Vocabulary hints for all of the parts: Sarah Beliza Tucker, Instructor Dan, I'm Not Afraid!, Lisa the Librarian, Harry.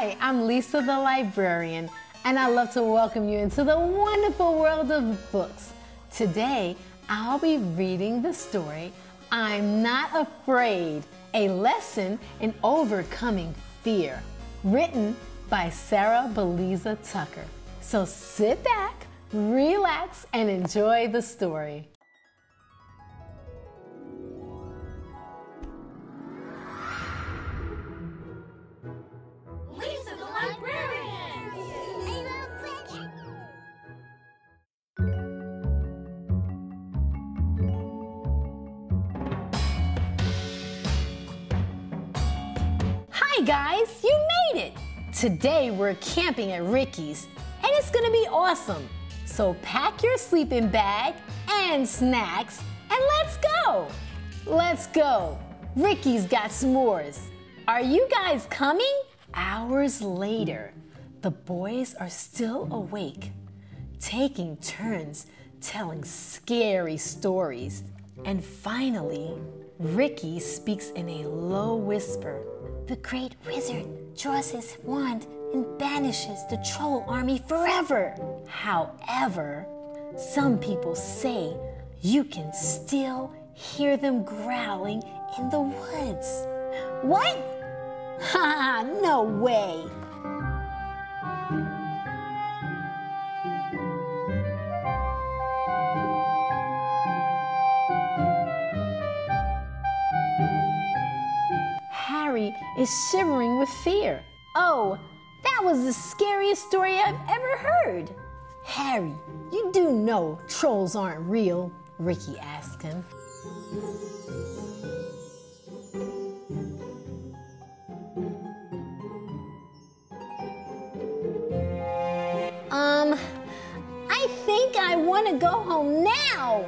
Hi, I'm Lisa the Librarian, and I love to welcome you into the wonderful world of books. Today, I'll be reading the story, I'm Not Afraid, a lesson in overcoming fear, written by Sarah Beliza Tucker. So sit back, relax, and enjoy the story. Hey guys, you made it! Today we're camping at Ricky's and it's gonna be awesome. So pack your sleeping bag and snacks and let's go! Let's go! Ricky's got s'mores. Are you guys coming? Hours later, the boys are still awake, taking turns telling scary stories. And finally, Ricky speaks in a low whisper. The great wizard draws his wand and banishes the troll army forever. However, some people say you can still hear them growling in the woods. What? Ha! No way! Is shivering with fear. Oh, that was the scariest story I've ever heard. Harry, you do know trolls aren't real, Ricky asked him. I think I want to go home now,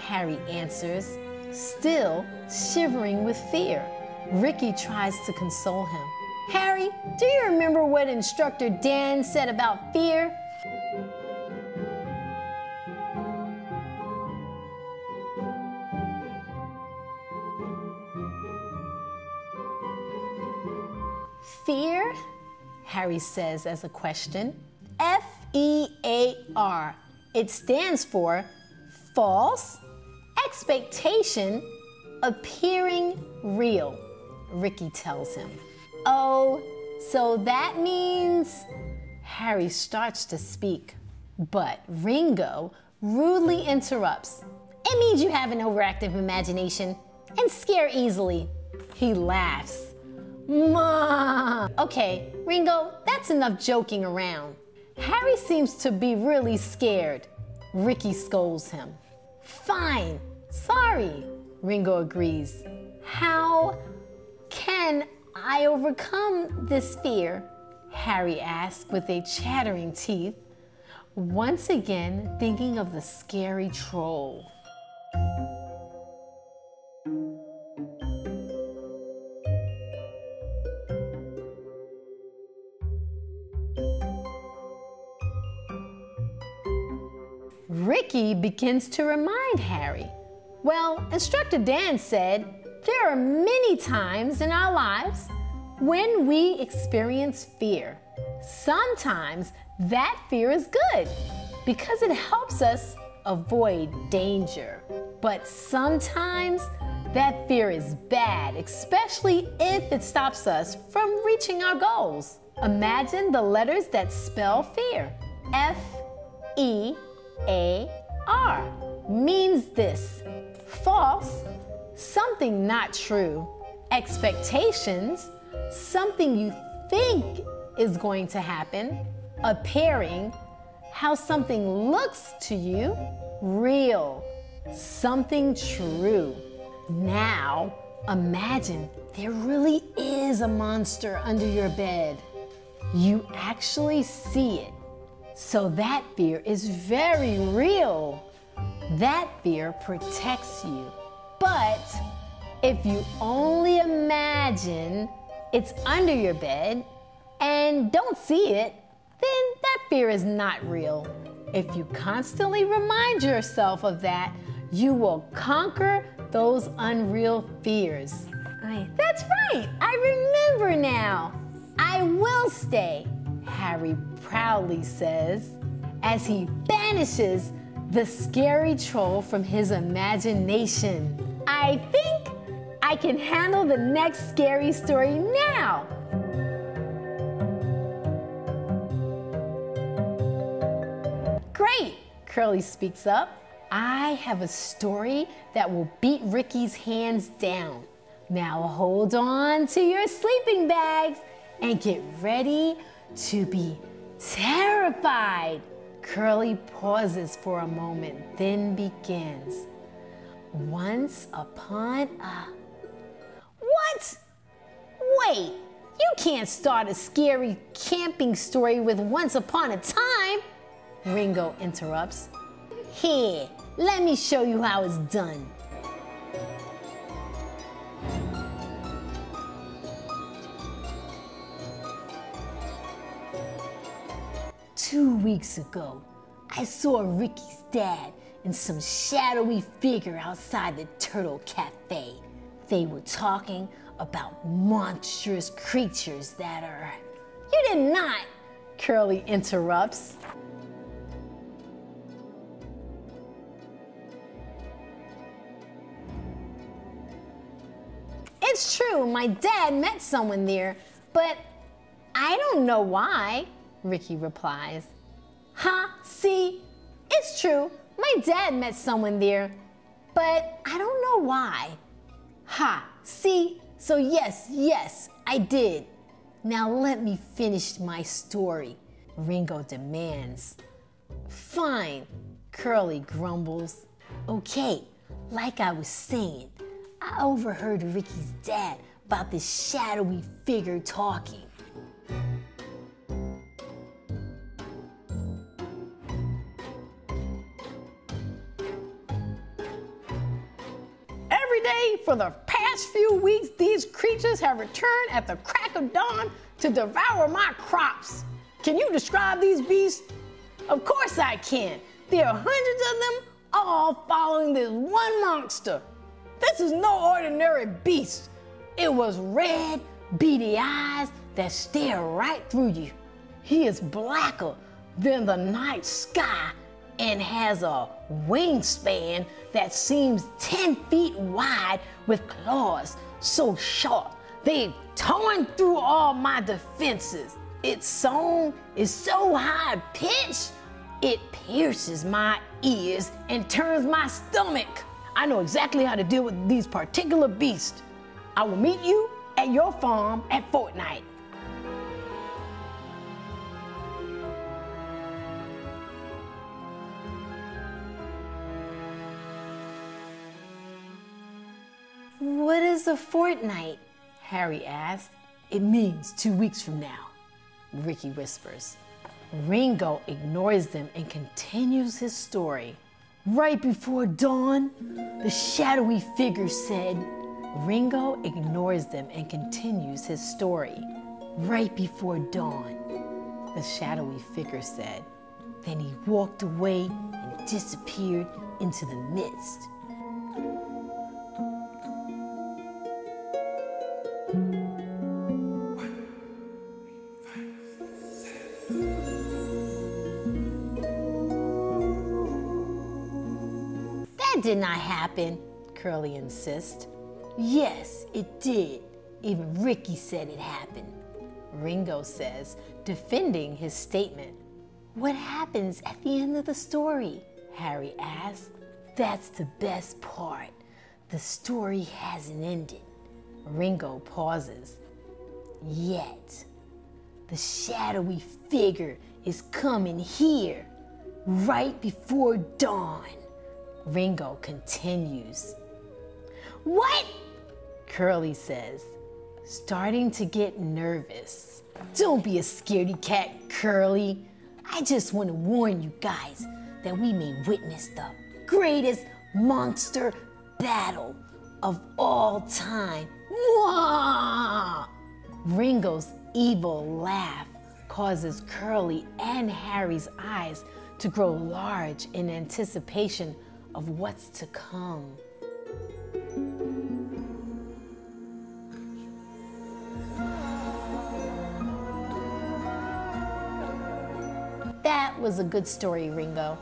Harry answers, still shivering with fear. Ricky tries to console him. Harry, do you remember what Instructor Dan said about fear? Fear? Harry says as a question. F-E-A-R. It stands for false expectation appearing real. Ricky tells him. Oh, so that means... Harry starts to speak, but Ringo rudely interrupts. It means you have an overactive imagination and scare easily. He laughs. Mom! Okay, Ringo, that's enough joking around. Harry seems to be really scared. Ricky scolds him. Fine, sorry, Ringo agrees. How can I overcome this fear? Harry asks with a chattering teeth, once again thinking of the scary troll. Ricky begins to remind Harry. Well, Instructor Dan said, there are many times in our lives when we experience fear. Sometimes that fear is good because it helps us avoid danger. But sometimes that fear is bad, especially if it stops us from reaching our goals. Imagine the letters that spell fear. F-E-A-R means this, false, something not true. Expectations, something you think is going to happen. Appearing, how something looks to you. Real, something true. Now, imagine there really is a monster under your bed. You actually see it. So that fear is very real. That fear protects you. But if you only imagine it's under your bed and don't see it, then that fear is not real. If you constantly remind yourself of that, you will conquer those unreal fears. That's right, I remember now. I will stay, Harry proudly says, as he banishes the scary troll from his imagination. I think I can handle the next scary story now. Great, Curly speaks up. I have a story that will beat Ricky's hands down. Now hold on to your sleeping bags and get ready to be terrified. Curly pauses for a moment, then begins. Once upon a... What? Wait, you can't start a scary camping story with once upon a time, Ringo interrupts. Here, let me show you how it's done. Two weeks ago, I saw Ricky's dad and some shadowy figure outside the Turtle Cafe. They were talking about monstrous creatures that are... You did not, Curly interrupts. It's true, my dad met someone there, but I don't know why. Ricky replies, ha, see, it's true, my dad met someone there, but I don't know why. Ha, see, so yes, I did. Now let me finish my story, Ringo demands. Fine, Curly grumbles. Okay, like I was saying, I overheard Ricky's dad about this shadowy figure talking. For the past few weeks, these creatures have returned at the crack of dawn to devour my crops. Can you describe these beasts? Of course I can. There are hundreds of them, all following this one monster. This is no ordinary beast. It was red, beady eyes that stare right through you. He is blacker than the night sky and has a wingspan that seems 10 feet wide with claws so sharp they've torn through all my defenses. Its song is so high-pitched, it pierces my ears and turns my stomach. I know exactly how to deal with these particular beasts. I will meet you at your farm at fortnight. What is a fortnight? Harry asks. It means 2 weeks from now, Ricky whispers. Ringo ignores them and continues his story. Right before dawn, the shadowy figure said. Ringo ignores them and continues his story. Right before dawn, the shadowy figure said. Then he walked away and disappeared into the mist. That did not happen, Curly insists. Yes, it did. Even Ricky said it happened, Ringo says, defending his statement. What happens at the end of the story? Harry asks. That's the best part. The story hasn't ended. Ringo pauses. Yet. The shadowy figure is coming here, right before dawn. Ringo continues. What? Curly says, starting to get nervous. Don't be a scaredy cat, Curly. I just want to warn you guys that we may witness the greatest monster battle of all time. Wah! Ringo's evil laugh causes Curly and Harry's eyes to grow large in anticipation of what's to come. That was a good story, Ringo.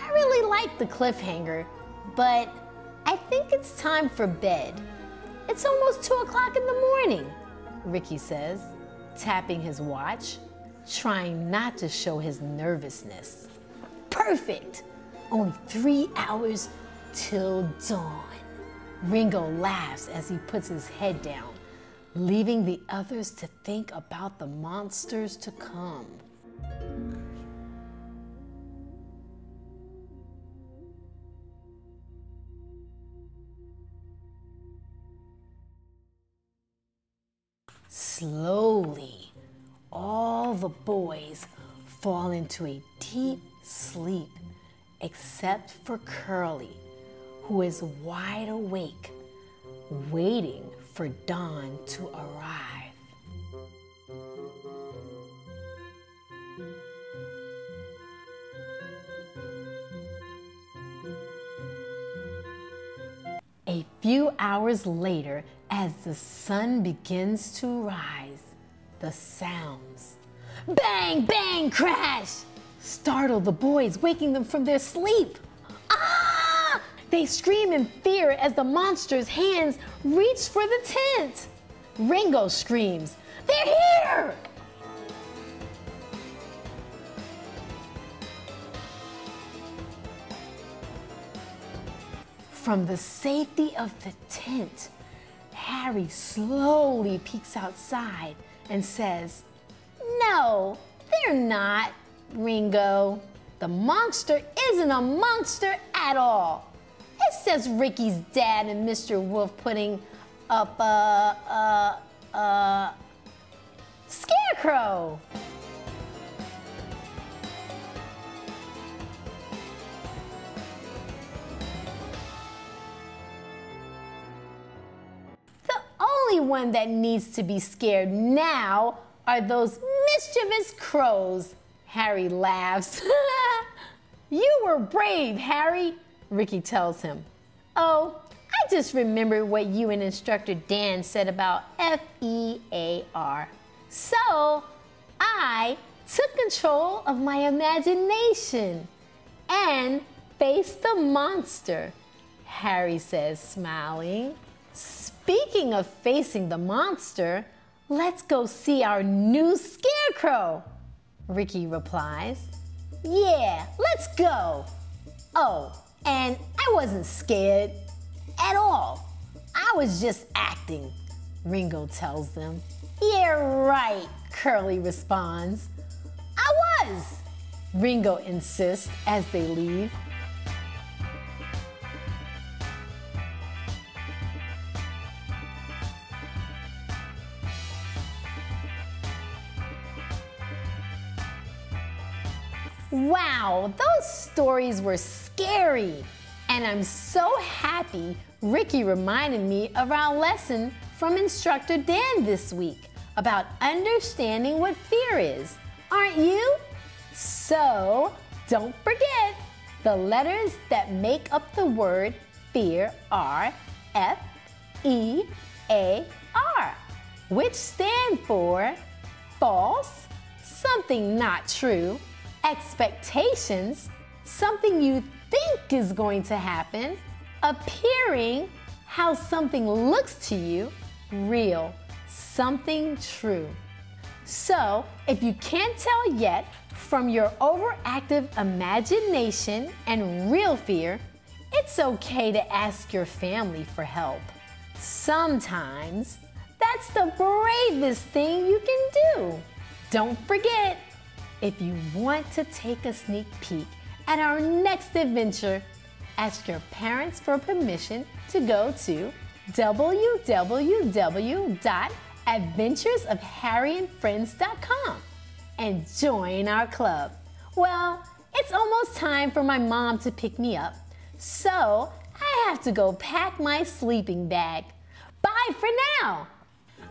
I really liked the cliffhanger, but I think it's time for bed. It's almost 2 o'clock in the morning, Ricky says, tapping his watch, trying not to show his nervousness. Perfect! Only 3 hours till dawn. Ringo laughs as he puts his head down, leaving the others to think about the monsters to come. Slowly, all the boys fall into a deep sleep, except for Curly, who is wide awake, waiting for dawn to arrive. A few hours later, as the sun begins to rise, the sounds, bang, bang, crash, startle the boys, waking them from their sleep. Ah! They scream in fear as the monster's hands reach for the tent. Ringo screams, "They're here!" From the safety of the tent, Harry slowly peeks outside and says, "No, they're not, Ringo. The monster isn't a monster at all. It's just Ricky's dad and Mr. Wolf putting up a scarecrow." One that needs to be scared now are those mischievous crows, Harry laughs. You were brave, Harry, Ricky tells him. Oh, I just remembered what you and Instructor Dan said about F-E-A-R. So I took control of my imagination and faced the monster, Harry says, smiling. Speaking of facing the monster, let's go see our new scarecrow, Ricky replies. Yeah, let's go. Oh, and I wasn't scared at all. I was just acting, Ringo tells them. Yeah, right, Curly responds. I was, Ringo insists as they leave. Wow, those stories were scary. And I'm so happy Ricky reminded me of our lesson from Instructor Dan this week about understanding what fear is, aren't you? So don't forget, the letters that make up the word fear are F-E-A-R, which stand for false, something not true, expectations, something you think is going to happen, appearing, how something looks to you, real, something true. So, if you can't tell yet from your overactive imagination and real fear, it's okay to ask your family for help. Sometimes, that's the bravest thing you can do. Don't forget, if you want to take a sneak peek at our next adventure, ask your parents for permission to go to www.adventuresofharryandfriends.com and join our club. Well, it's almost time for my mom to pick me up, so I have to go pack my sleeping bag. Bye for now.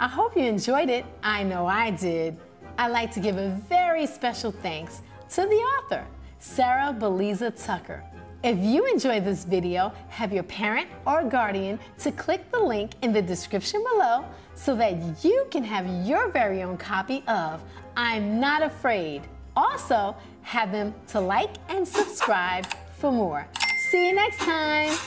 I hope you enjoyed it. I know I did. I'd like to give a very special thanks to the author, Sarah Beliza Tucker. If you enjoyed this video, have your parent or guardian to click the link in the description below so that you can have your very own copy of I'm Not Afraid! Also, have them to like and subscribe for more. See you next time.